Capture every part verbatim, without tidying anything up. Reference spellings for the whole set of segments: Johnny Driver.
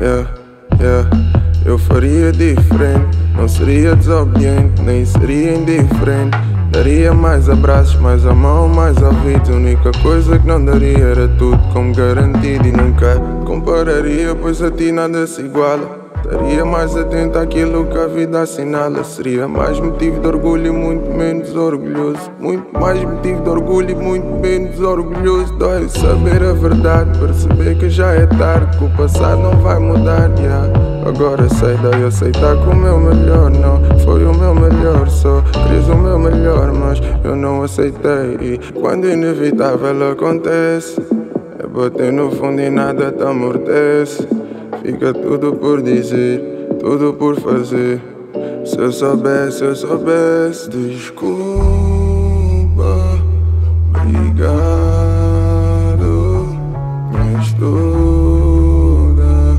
Yeah, yeah, eu faria diferente, não seria desobediente, nem seria indiferente. Daria mais abraços, mais a mão, mais ouvidos. A única coisa que não daria era tudo como garantido e nunca compararia, pois a ti nada se iguala. Estaria mais atento àquilo que a vida assinala. Seria mais motivo de orgulho e muito menos orgulhoso. Muito mais motivo de orgulho e muito menos orgulhoso. Dói saber a verdade, perceber que já é tarde, que o passado não vai mudar, yeah. Agora sei, daí aceitar que o meu melhor não foi o meu melhor. Só queres o meu melhor, mas eu não aceitei. E quando o inevitável acontece, é bater no fundo e nada te amortece. Fica tudo por dizer, tudo por fazer. Se eu soubesse, se eu soubesse. Desculpa, obrigado, mas toda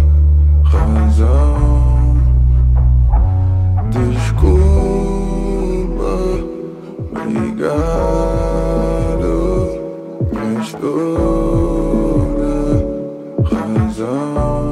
razão. Desculpa, obrigado, mas toda razão.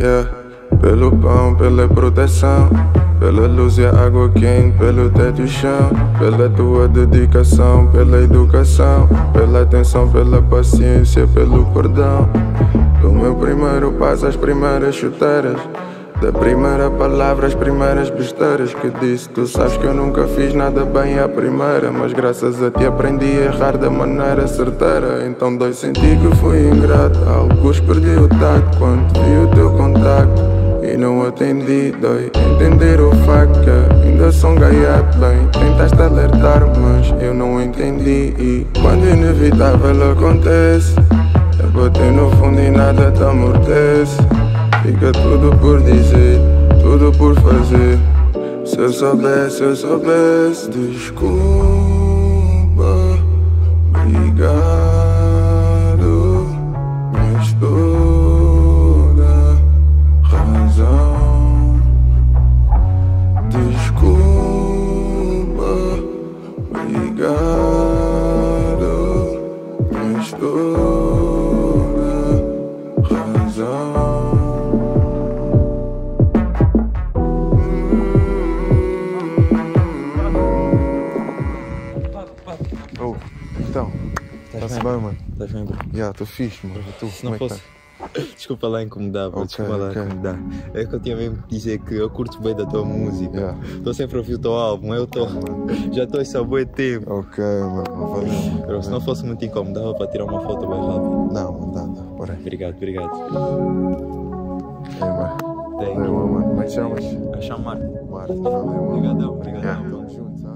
Yeah. Pelo pão, pela proteção, pela luz e a água quente, pelo teto e o chão, pela tua dedicação, pela educação, pela atenção, pela paciência, pelo perdão. Do meu primeiro passo às primeiras chuteiras, da primeira palavra às primeiras besteiras que disse. Tu sabes que eu nunca fiz nada bem à primeira, mas graças a ti aprendi a errar da maneira certeira. Então dói sentir que fui ingrato, alguns perdi o tato quando vi o teu contacto e não atendi. Dói entender o facto que ainda sou um gaiato. Bem, tentaste alertar, mas eu não entendi. E quando o inevitável acontece, é bater no fundo e nada te amortece. Fica tudo por dizer, tudo por fazer. Se eu soubesse, se eu soubesse. Desculpa, obrigado, mas toda razão. Desculpa, obrigado, mas toda razão. Oh, então, tá-se bem, mano? Estás bem, bro? Já, estou fixe, mano. Se não fosse... Desculpa lá incomodar, bro. Desculpa lá incomodar. É que eu tinha mesmo que dizer que eu curto bem da tua música. Estou sempre a ouvir o teu álbum, eu estou... Já estou isso há bom tempo. Ok, mano, valeu. Se não fosse muito incomodar, para tirar uma foto mais rápido. Não, não dá, não. Bora aí. Obrigado, obrigado. É, mano. Valeu, mano. Como é que chamas? Eu chamo Marta. Marta, valeu, mano. Obrigadão, obrigadão. Vamos juntos, ó.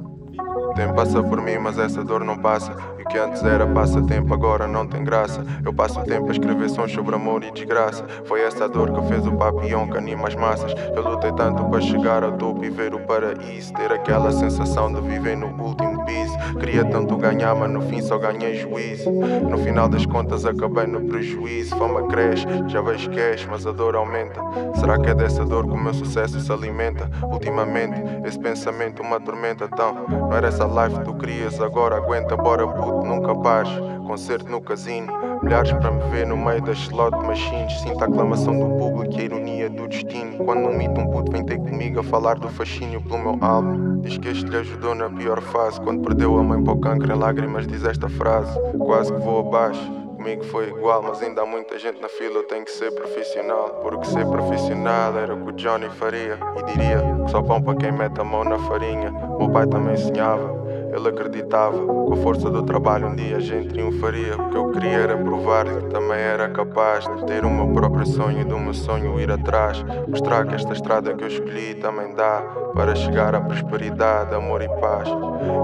O tempo passa por mim, mas essa dor não passa. E o que antes era passatempo, agora não tem graça. Eu passo o tempo a escrever sons sobre amor e desgraça. Foi essa dor que fez o papião que anima as massas. Eu lutei tanto para chegar ao topo e ver o paraíso. Ter aquela sensação de viver no último piso. Queria tanto ganhar, mas no fim só ganhei juízo. No final das contas acabei no prejuízo. Fama cresce, já vejo cash, mas a dor aumenta. Será que é dessa dor que o meu sucesso se alimenta? Ultimamente, esse pensamento me atormenta tão. Não era essa life que tu querias, agora aguenta. Bora puto, nunca pares. Concerto no casino, milhares para me ver no meio das slot machines. Sinto a aclamação do público e a ironia do destino. Quando um mito, um puto vem ter comigo a falar do fascínio pelo meu álbum. Diz que este lhe ajudou na pior fase, quando perdeu a mãe para o cancro em lágrimas diz esta frase. Quase que vou abaixo, comigo foi igual, mas ainda há muita gente na fila, eu tenho que ser profissional. Porque ser profissional era o que o Johnny faria, e diria que só pão para quem mete a mão na farinha. Meu pai também sonhava, ele acreditava que com a força do trabalho um dia a gente triunfaria. O que eu queria era provar-lhe que também era capaz de ter o meu próprio sonho e do meu sonho ir atrás. Mostrar que esta estrada que eu escolhi também dá para chegar à prosperidade, amor e paz.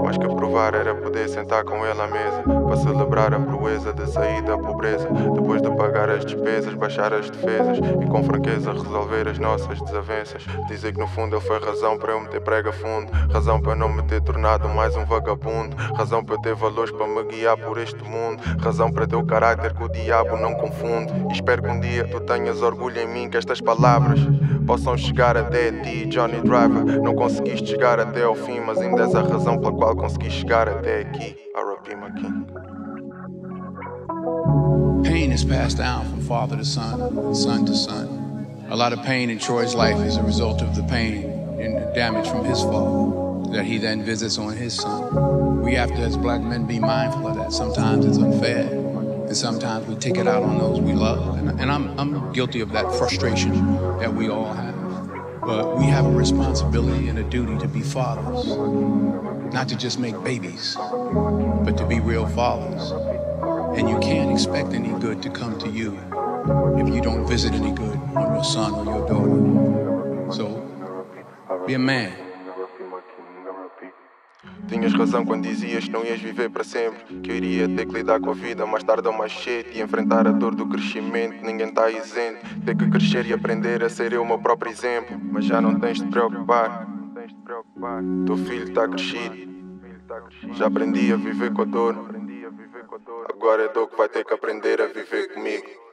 Mas que provar era poder sentar com ele à mesa para celebrar a proeza de sair da pobreza, depois de pagar as despesas, baixar as defesas e com franqueza resolver as nossas desavenças. Dizer que no fundo ele foi razão para eu me ter prego a fundo, razão para não me ter tornado mais um vagabundo, razão para eu ter valores para me guiar por este mundo, razão para ter o caráter que o diabo não confunde. E espero que um dia tu tenhas orgulho em mim, que estas palavras possam chegar até ti, Johnny Driver. Não conseguiste chegar até ao fim, mas ainda és a razão pela qual consegui chegar até aqui. R I P my king. Pain is passed down from father to son, son to son. A lot of pain in Troy's life is a result of the pain and the damage from his father that he then visits on his son. We have to, as black men, be mindful of that. Sometimes it's unfair, and sometimes we take it out on those we love. And, and I'm, I'm guilty of that frustration that we all have. But we have a responsibility and a duty to be fathers, not to just make babies, but to be real fathers. And you can't expect any good to come to you if you don't visit any good on your son or your daughter. So, be a man. Tinhas razão quando dizias que não ias viver para sempre, que eu iria ter que lidar com a vida mais tarde ou mais cedo e enfrentar a dor do crescimento. Ninguém está isento, ter que crescer e aprender a ser eu o meu próprio exemplo. Mas já não tens de te preocupar, teu filho está crescido. Já aprendi a viver com a dor, agora é dor que vai ter que aprender a viver comigo.